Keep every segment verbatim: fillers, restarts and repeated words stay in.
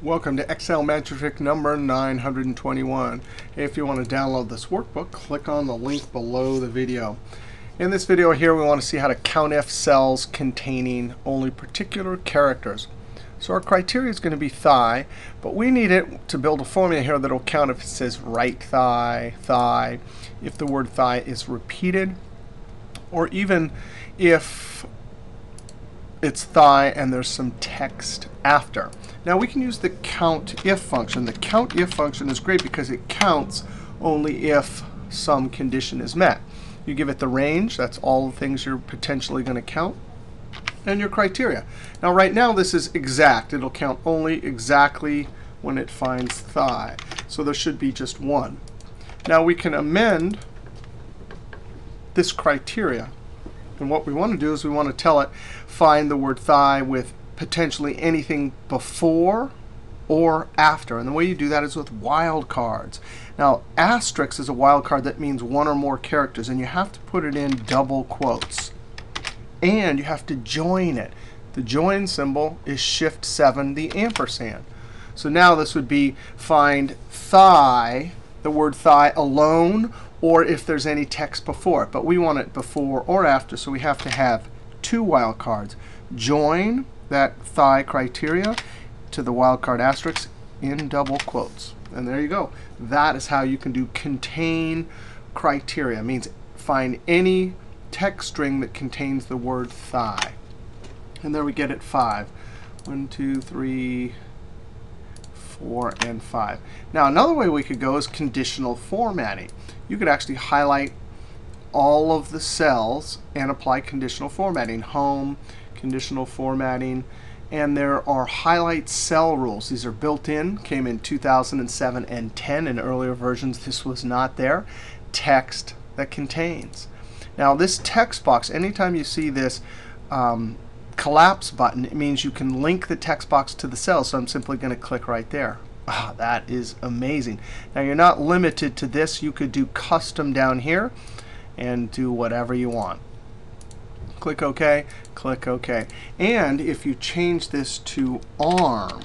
Welcome to Excel magic trick number nine hundred twenty-one. If you want to download this workbook, click on the link below the video. In this video here, we want to see how to COUNTIF cells containing only particular characters. So our criteria is going to be thigh, but we need it to build a formula here that will count if it says right thigh, thigh, if the word thigh is repeated, or even if it's thigh and there's some text after. Now we can use the COUNTIF function. The COUNTIF function is great because it counts only if some condition is met. You give it the range, that's all the things you're potentially going to count, and your criteria. Now right now this is exact. It'll count only exactly when it finds thigh. So there should be just one. Now we can amend this criteria. And what we want to do is we want to tell it, find the word thigh with potentially anything before or after. And the way you do that is with wildcards. Now, asterisk is a wildcard that means one or more characters. And you have to put it in double quotes. And you have to join it. The join symbol is shift seven, the ampersand. So now this would be find thigh, the word thigh alone, or if there's any text before it. But we want it before or after, so we have to have two wildcards. Join that thigh criteria to the wildcard asterisk in double quotes. And there you go. That is how you can do contain criteria. It means find any text string that contains the word thigh. And there we get it five. One, two, three, four, and five. Now another way we could go is conditional formatting. You could actually highlight all of the cells and apply conditional formatting. Home, conditional formatting. And there are highlight cell rules. These are built in, came in two thousand seven and ten. In earlier versions, this was not there. Text that contains. Now this text box, anytime you see this um, collapse button, it means you can link the text box to the cell. So I'm simply going to click right there. Oh, that is amazing. Now you're not limited to this. You could do custom down here and do whatever you want. Click OK, click OK. And if you change this to arm,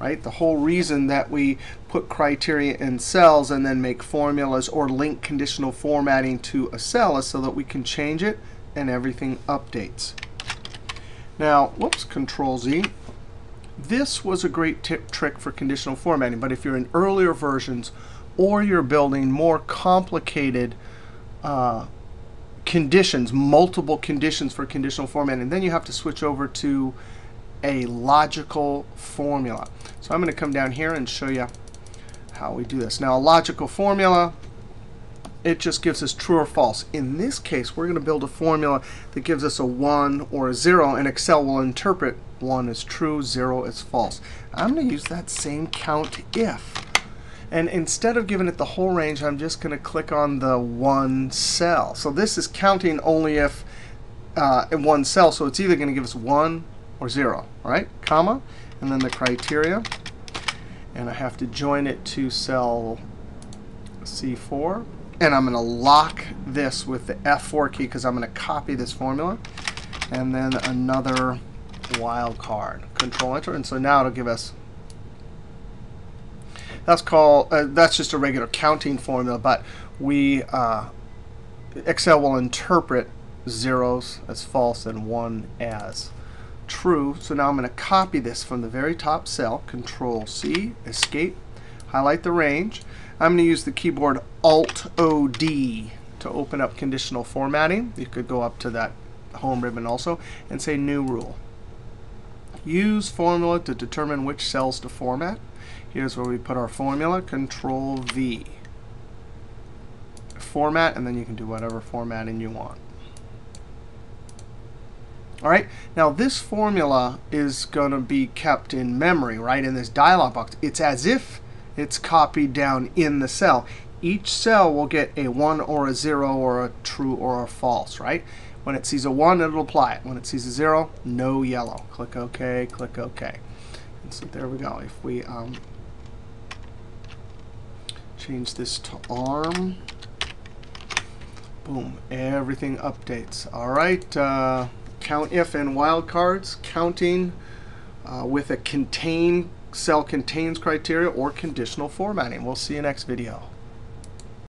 right? The whole reason that we put criteria in cells and then make formulas or link conditional formatting to a cell is so that we can change it and everything updates. Now, whoops, Control Z. This was a great tip, trick for conditional formatting. But if you're in earlier versions or you're building more complicated uh, conditions, multiple conditions for conditional formatting, then you have to switch over to a logical formula. So I'm going to come down here and show you how we do this. Now, a logical formula, it just gives us true or false. In this case, we're going to build a formula that gives us a one or a zero, and Excel will interpret one is true, zero is false. I'm going to use that same COUNTIF. And instead of giving it the whole range, I'm just going to click on the one cell. So this is counting only if uh, in one cell. So it's either going to give us one or zero, all right? Comma, and then the criteria. And I have to join it to cell C four. And I'm going to lock this with the F four key because I'm going to copy this formula. And then another wildcard. Control Enter. And so now it'll give us. That's called. Uh, that's just a regular counting formula, but we uh, Excel will interpret zeros as false and one as true. So now I'm going to copy this from the very top cell. Control C, Escape, highlight the range. I'm going to use the keyboard Alt O D to open up conditional formatting. You could go up to that home ribbon also and say New Rule. Use formula to determine which cells to format. Here's where we put our formula. Control V. Format, and then you can do whatever formatting you want. All right, now this formula is going to be kept in memory, right? In this dialog box, it's as if it's copied down in the cell. Each cell will get a one or a zero or a true or a false, right? When it sees a one, it'll apply it. When it sees a zero, no yellow. Click OK, click OK. And so there we go. If we um, change this to arm, boom, everything updates. All right, uh, COUNTIF and wildcards, counting uh, with a contain cell contains criteria or conditional formatting. We'll see you next video.